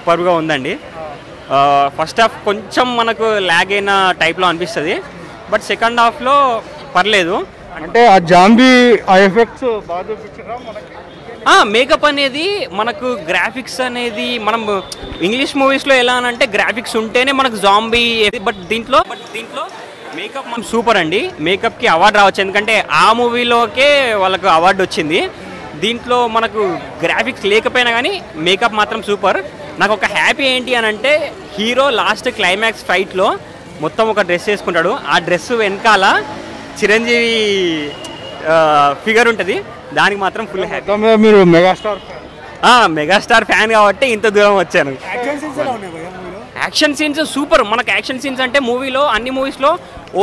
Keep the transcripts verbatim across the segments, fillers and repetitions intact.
Super గా ఉందండి first half కొంచెం మనకు లాగ్ అయిన టైప్ లో అనిపిస్తది బట్ సెకండ్ హాఫ్ లో పర్లేదు అంటే ఆ జాంబీ ఎఫెక్ట్స్ బాగా చూపించరా మనకి ఆ మేకప్ అనేది మనకు గ్రాఫిక్స్ అనేది మనం ఇంగ్లీష్ మూవీస్ లో ఎలా అంటే గ్రాఫిక్స్ ఉంటేనే మనకు జాంబీ బట్ దీంట్లో బట్ దీంట్లో మేకప్ మనం సూపర్ అండి మేకప్ కి అవార్డు రావచ్చు ఎందుకంటే ఆ మూవీలోకే వాళ్ళకు అవార్డు వచ్చింది దీంట్లో మనకు గ్రాఫిక్స్ లేకపోయినా కానీ మేకప్ మాత్రం సూపర్ నాకు ఒక హ్యాపీ ఏంటి అని అంటే హీరో లాస్ట్ క్లైమాక్స్ ఫైట్ లో మొత్తం ఒక డ్రెస్ వేసుకుంటాడు ఆ డ్రెస్ వెనకాల చిరంజీవి ఫిగర్ ఉంటుంది దానికి మాత్రం ఫుల్ హ్యాపీ మీరు మెగాస్టార్ మెగాస్టార్ ఫ్యాన్ కాబట్టి ఇంత దూరం వచ్చాను యాక్షన్ సీన్స్ సూపర్ మనకు యాక్షన్ సీన్స్ అంటే మూవీలో అన్ని మూవీస్లో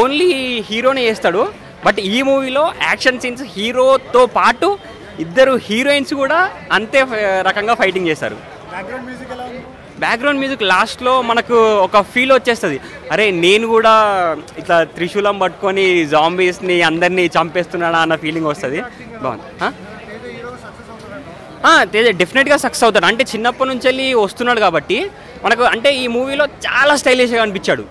ఓన్లీ హీరోనే చేస్తాడు బట్ ఈ మూవీలో యాక్షన్ సీన్స్ హీరోతో పాటు ఇద్దరు హీరోయిన్స్ కూడా అంతే రకంగా ఫైటింగ్ చేస్తారు బ్యాక్గ్రౌండ్ మ్యూజిక్ లాస్ట్లో మనకు ఒక ఫీల్ వచ్చేస్తుంది అరే నేను కూడా ఇట్లా త్రిశూలం పట్టుకొని జాంబీస్ని అందరినీ చంపేస్తున్నాడా అన్న ఫీలింగ్ వస్తుంది బాగుంది డెఫినెట్గా సక్సెస్ అవుతాడు అంటే చిన్నప్పటి నుంచి వెళ్ళి వస్తున్నాడు కాబట్టి మనకు అంటే ఈ మూవీలో చాలా స్టైలిష్గా అనిపించాడు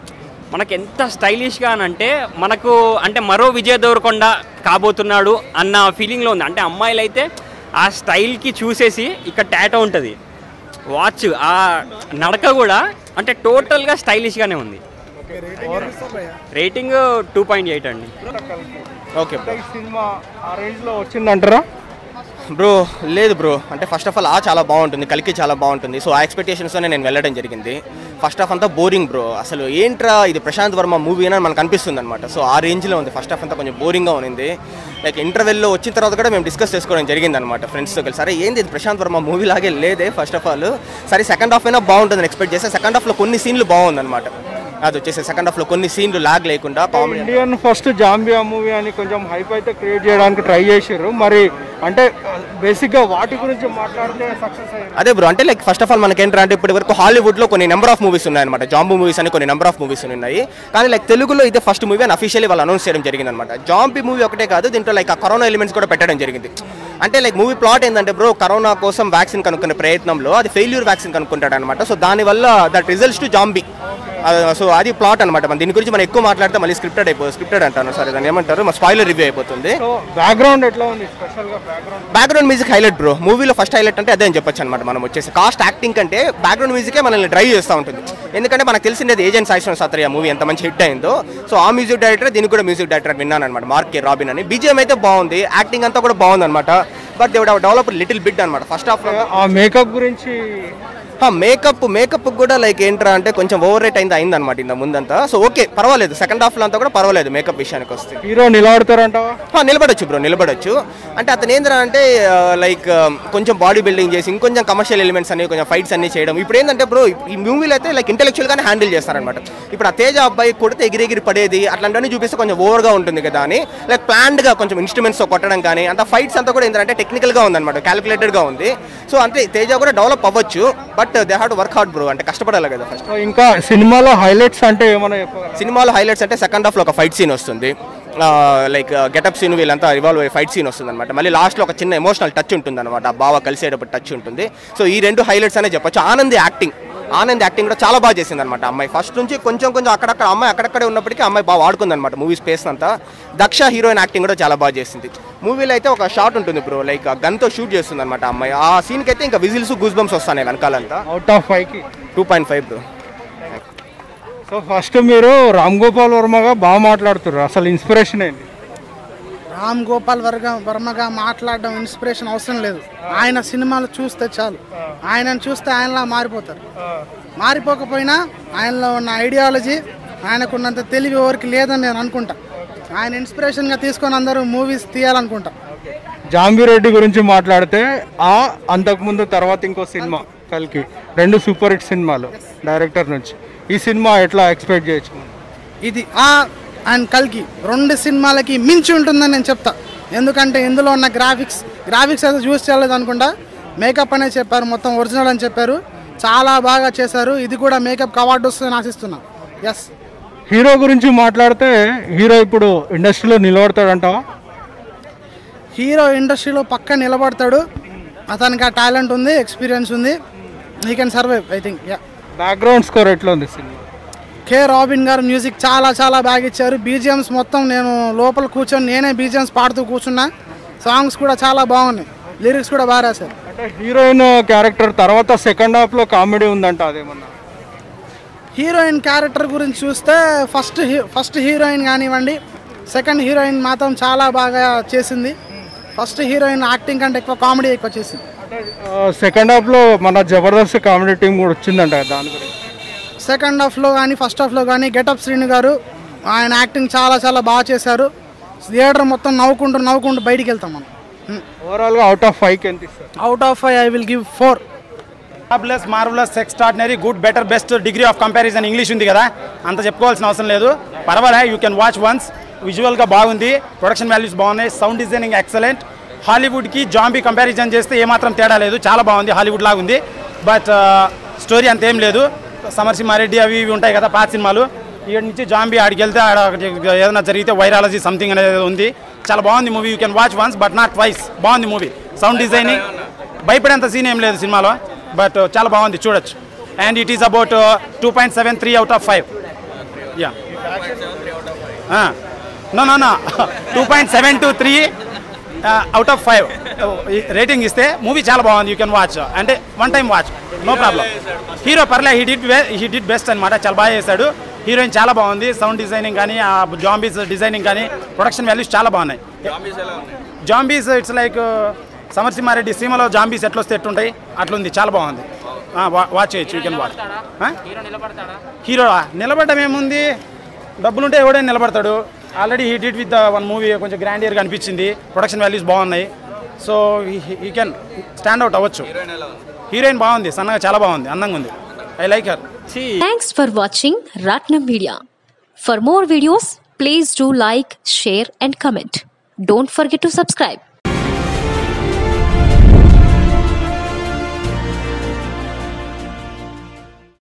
మనకు ఎంత స్టైలిష్గా అని అంటే మనకు అంటే మరో విజయ్ దేవరకొండ కాబోతున్నాడు అన్న ఫీలింగ్లో ఉంది అంటే అమ్మాయిలు అయితే ఆ స్టైల్కి చూసేసి ఇక్కడ టాటో ఉంటుంది వాచ్ ఆ నడక కూడా అంటే టోటల్గా స్టైలిష్గానే ఉంది రేటింగ్ టూ పాయింట్ ఎయిట్ అండి ఓకే సినిమా ఆ రేంజ్లో వచ్చిందంటారా బ్రో లేదు బ్రో అంటే ఫస్ట్ ఆఫ్ ఆల్ ఆ చాలా బాగుంటుంది కలికి చాలా బాగుంటుంది సో ఆ ఎక్స్పెక్టేషన్స్తోనే నేను వెళ్ళడం జరిగింది ఫస్ట్ ఆఫ్ అంతా బోరింగ్ బ్రో అసలు ఏంట్రా ఇది ప్రశాంత్ వర్మ మూవీ అని మనకు అనిపిస్తుంది అనమాట సో ఆ రేంజ్లో ఉంది ఫస్ట్ ఆఫ్ అంతా కొంచెం బోరింగ్గా ఉంది లైక్ ఇంటర్వెల్లో వచ్చిన తర్వాత కూడా మేము డిస్కస్ చేసుకోవడం జరిగింది అనమాట ఫ్రెండ్స్తో కలిసి సరే ఏంది ఇది ప్రశాంత్ వర్మ మూవీ లాగే లేదే ఫస్ట్ ఆఫ్ ఆల్ సరే సెకండ్ హాఫ్ అయినా బాగుంటుందని ఎక్స్పెక్ట్ చేస్తే సెకండ్ హాఫ్లో కొన్ని సీన్లు బాగుందనమాట అది వచ్చేసి సెకండ్ హాఫ్లో కొన్ని సీన్లు లాగ్ లేకుండా ఇండియన్ ఫస్ట్ జాంబియా మూవీ అని కొంచెం హైప్ అయితే క్రియేట్ చేయడానికి ట్రై చేశారు మరి అంటే బేసిక్గా వాటి గురించి మాట్లాడితే సక్సెస్ అదే బ్రో అంటే లైక్ ఫస్ట్ ఆఫ్ ఆల్ మనకి ఏంటంటే ఇప్పటి వరకు హాలీవుడ్లో కొన్ని నెంబర్ ఆఫ్ మూవీస్ ఉన్నాయన్నమాట జాంబీ మూవీస్ అని కొన్ని నెంబర్ ఆఫ్ మూవీస్ ఉన్నాయి కానీ లైక్ తెలుగులో ఇదే ఫస్ట్ మూవీ అని అఫీషియల్లీ వాళ్ళు అనౌన్స్ చేయడం జరిగింది అనమాట జాంబీ మూవీ ఒకటే కాదు దీంట్లో లైక్ ఆ కరోనా ఎలిమెంట్స్ కూడా పెట్టడం జరిగింది అంటే లైక్ మూవీ ప్లాట్ ఏంటంటే బ్రో కరోనా కోసం వ్యాక్సిన్ కనుక్కునే ప్రయత్నంలో అది ఫెయిల్యూర్ వ్యాక్సిన్ కనుక్కుంటాడు అనమాట సో దానివల్ల that results to zombie so అది ప్లాట్ అనమాట దీని గురించి మనం ఎక్కువ మాట్లాడితే మళ్ళీ స్క్రిప్టెడ్ అయిపోతుంది స్క్రిప్టెడ్ అంటాను సరే దాన్ని ఏమంటారు మా స్పాయిలర్ రివ్యూ అయిపోతుంది బ్యాక్గ్రౌండ్ ఎట్లా ఉంది స్పెషల్గా బ్యాక్గ్రౌండ్ మ్యూజిక్ హైలైట్ బ్రో మూవీలో ఫస్ట్ హైలైట్ అంటే అదే అని చెప్పొచ్చు అనమాట మనం వచ్చేసి కాస్ట్ యాక్టింగ్ కంటే బ్యాక్గ్రౌండ్ మ్యూజికే మనల్ని డ్రైవ్ చేస్తూ ఉంటుంది ఎందుకంటే మనకు తెలిసింది ఏజెంట్ సాయిశ్రమ్ సాత్రియా మూవీ ఎంత మంచి హిట్ అయిందో సో ఆ మ్యూజిక్ డైరెక్టర్ దీనికి కూడా మ్యూజిక్ డైరెక్టర్ విన్నాను అనమాట మార్క్ కే రాబిన్ అని బిజిఎం అయితే బాగుంది యాక్టింగ్ అంతా కూడా బాగుంది అనమాట but they would have developed little bit అనమాట ఫస్ట్ ఆఫ్ ఆ మేకప్ గురించి మేకప్ మేకప్ కూడా లైక్ ఏంట్రా అంటే కొంచెం ఓవర్ రేట్ అయింది అయింది అనమాట ఇంత ముందంతా సో ఓకే పర్వాలేదు సెకండ్ హాఫ్ లో అంతా కూడా పర్వాలేదు మేకప్ విషయానికి వస్తే హీరో నిలబడతారంట నిలబడొచ్చు బ్రో నిలబడొచ్చు అంటే అతను ఏంద్రా అంటే లైక్ కొంచెం బాడీ బిల్డింగ్ చేసి ఇంకొంచెం కమర్షియల్ ఎలిమెంట్స్ అనేవి కొంచెం ఫైట్స్ అన్ని చేయడం ఇప్పుడు ఏంటంటే బ్రో ఈ మూవీలో అయితే లైక్ ఇంటెలెక్చువల్ గానే హ్యాండిల్ చేస్తారనమాట ఇప్పుడు ఆ తేజ అబ్బాయి కొడితే ఎగిరెగిరి పడేది అట్లాంటివన్నీ చూపిస్తే కొంచెం ఓవర్ గా ఉంటుంది కదా అని లైక్ ప్లాన్డ్ గా కొంచెం ఇన్స్ట్రుమెంట్స్ తో కొట్టడం కానీ అంత ఫైట్స్ అంతా కూడా ఏంటంటే టెక్నికల్ గా ఉందన్నమాట క్యాలిక్యులేటెడ్ గా ఉంది సో అంటే తేజ కూడా డెవలప్ అవ్వచ్చు but they have to work hard bro అంటే కష్టపడాలి కదా ఫస్ట్ ఇంకా సినిమాలో హైలైట్స్ అంటే ఏమన్నా సినిమాలో హైలైట్స్ అంటే సెకండ్ హాఫ్లో ఒక ఫైట్ సీన్ వస్తుంది లైక్ గెటప్ సీన్ వీళ్ళంతా రివాల్వ్ అయ్యే ఫైట్ సీన్ వస్తుంది అనమాట మళ్ళీ లాస్ట్లో ఒక చిన్న ఎమోషనల్ టచ్ ఉంటుంది అనమాట బావ కలిసేటప్పుడు టచ్ ఉంటుంది సో ఈ రెండు హైలైట్స్ అనే చెప్పొచ్చు ఆనంద్ యాక్టింగ్ ఆనంద్ యాక్టింగ్ కూడా చాలా బాగా చేసింది అనమాట అమ్మాయి ఫస్ట్ నుంచి కొంచెం కొంచెం అక్కడక్కడ అమ్మాయి అక్కడక్కడే ఉన్నప్పటికీ అమ్మాయి బాగా ఆడుకుంది అనమాట మూవీ స్పేస్ అంతా దక్ష హీరోయిన్ యాక్టింగ్ కూడా చాలా బాగా చేసింది మూవీలో అయితే ఒక షాట్ ఉంటుంది బ్రో లైక్ గన్తో షూట్ చేస్తుంది అనమాట అమ్మాయి ఆ సీన్కి అయితే ఇంకా విజిల్స్ గూస్ బంప్స్ వస్తాయి వెనకాలంతా అవుట్ ఆఫ్ ఫైవ్కి two point five bro so first మీరు రామ్ గోపాల్ వర్మగా బాగా మాట్లాడుతున్నారు అసలు ఇన్స్పిరేషన్ ఏంటి రామ్ గోపాల్ వర్మ వర్మగా మాట్లాడడం ఇన్స్పిరేషన్ అవసరం లేదు ఆయన సినిమాలు చూస్తే చాలు ఆయనను చూస్తే ఆయనలా మారిపోతారు మారిపోకపోయినా ఆయనలో ఉన్న ఐడియాలజీ ఆయనకున్నంత తెలివి ఎవరికి లేదని నేను అనుకుంటా ఆయన ఇన్స్పిరేషన్గా తీసుకొని అందరూ మూవీస్ తీయాలనుకుంటా జాంబీరెడ్డి గురించి మాట్లాడితే ఆ అంతకుముందు తర్వాత ఇంకో సినిమా కలికి రెండు సూపర్ హిట్ సినిమాలు డైరెక్టర్ నుంచి ఈ సినిమా ఎట్లా ఎక్స్పెక్ట్ చేయొచ్చు ఇది ఆ అండ్ కల్కి రెండు సినిమాలకి మించి ఉంటుందని నేను చెప్తా ఎందుకంటే ఇందులో ఉన్న గ్రాఫిక్స్ గ్రాఫిక్స్ అయితే యూజ్ చేయలేదు అనుకుంటా మేకప్ అనే చెప్పారు మొత్తం ఒరిజినల్ అని చెప్పారు చాలా బాగా చేశారు ఇది కూడా మేకప్ అవార్డు వస్తుందని ఆశిస్తున్నాను ఎస్ హీరో గురించి మాట్లాడితే హీరో ఇప్పుడు ఇండస్ట్రీలో నిలబడతాడంటావా హీరో ఇండస్ట్రీలో పక్క నిలబడతాడు అతనికి ఆ టాలెంట్ ఉంది ఎక్స్పీరియన్స్ ఉంది he can survive, I think. Yeah. Background score etla undi cinema. K Robin garu music chala chala baga icharu. B G Ms mottham nenu lopal kuchoni nene B G Ms paadu kuchunna. Songs kuda chala baagunnai. Lyrics kuda baa rasaru. Ante heroine character tarvata second half lo comedy undanta ademonna. Heroine character gurinchi chuste first first heroine gaani vandi. Second heroine matram chala baga chesindi. First heroine acting ante ekku comedy ekku chesindi. Second హాఫ్లో మన Jabardasth comedy team కూడా వచ్చిందంట, దాని గురించి? Second హాఫ్లో కానీ first హాఫ్లో కానీ గెటప్ శ్రీను గారు ఆయన యాక్టింగ్ చాలా చాలా బాగా చేశారు. థియేటర్ మొత్తం నవ్వుకుంటూ నవ్వుకుంటూ బయటికి వెళ్తాం మనం. ఓవరాల్గా అవుట్ ఆఫ్ ఫైవ్కి ఎంత ఇస్తారు? Out of five I will give four. Marvellous marvellous extraordinary good better best degree of comparison English ఉంది కదా, అంత చెప్పుకోవాల్సిన అవసరం లేదు. పర్వాలే, యూ కెన్ వాచ్ వన్స్. విజువల్గా బాగుంది, ప్రొడక్షన్ వాల్యూస్ బాగున్నాయి, సౌండ్ డిజైనింగ్ ఎక్సలెంట్. హాలీవుడ్ కి జాంబీ కంపారిజన్ చేస్తే ఏమాత్రం తేడా లేదు, చాలా బాగుంది, హాలీవుడ్ లాగా ఉంది. బట్ స్టోరీ అంతేం లేదు. సమర్సింహారెడ్డి అవి ఇవి ఉంటాయి కదా పాత సినిమాలు, ఇక్కడ నుంచి జాంబీ ఆడికి వెళ్తే ఏదైనా జరిగితే వైరాలజీ సంథింగ్ అనేది ఉంది. చాలా బాగుంది movie, you can watch once but not twice. బాగుంది మూవీ, సౌండ్ డిజైనింగ్, భయపడేంత సీన్ ఏం లేదు సినిమాలో, బట్ చాలా బాగుంది, చూడొచ్చు. And it is about two point seven three out of five. Yeah no no no two point seven two three out of five rating ఇస్తే movie చాలా బాగుంది, యూ కెన్ వాచ్. అంటే one time watch, no problem. Hero పర్లే, he did he did best అనమాట, చాలా బాగా చేశాడు. Heroine చాలా బాగుంది, సౌండ్ డిజైనింగ్ కానీ ఆ జాంబీస్ డిజైనింగ్ కానీ ప్రొడక్షన్ వాల్యూస్ చాలా బాగున్నాయి. జాంబీస్ ఇట్స్ లైక్ సమర్సింహారెడ్డి సినిమాలో జాంబీస్ ఎట్లా వస్తే ఎట్లుంటాయి అట్లుంది, చాలా బాగుంది, వాచ్ చేయొచ్చు, యూ కెన్ వాచ్. హీరో నిలబడడం ఏముంది, డబ్బులుంటే ఎవడైనా నిలబడతాడు. Already he did with one movie కొంచెం గ్రాండ్ ఇయర్గా అనిపించింది, ప్రొడక్షన్ వాల్యూస్ బాగున్నాయి, so he can stand out అవ్వచ్చు. హీరోయిన్ బాగుంది, సన్నగా చాలా బాగుంది, అందంగా ఉంది, I like her. Thanks for watching Ratnam media. For more videos please do like, share and comment. Don't forget to subscribe.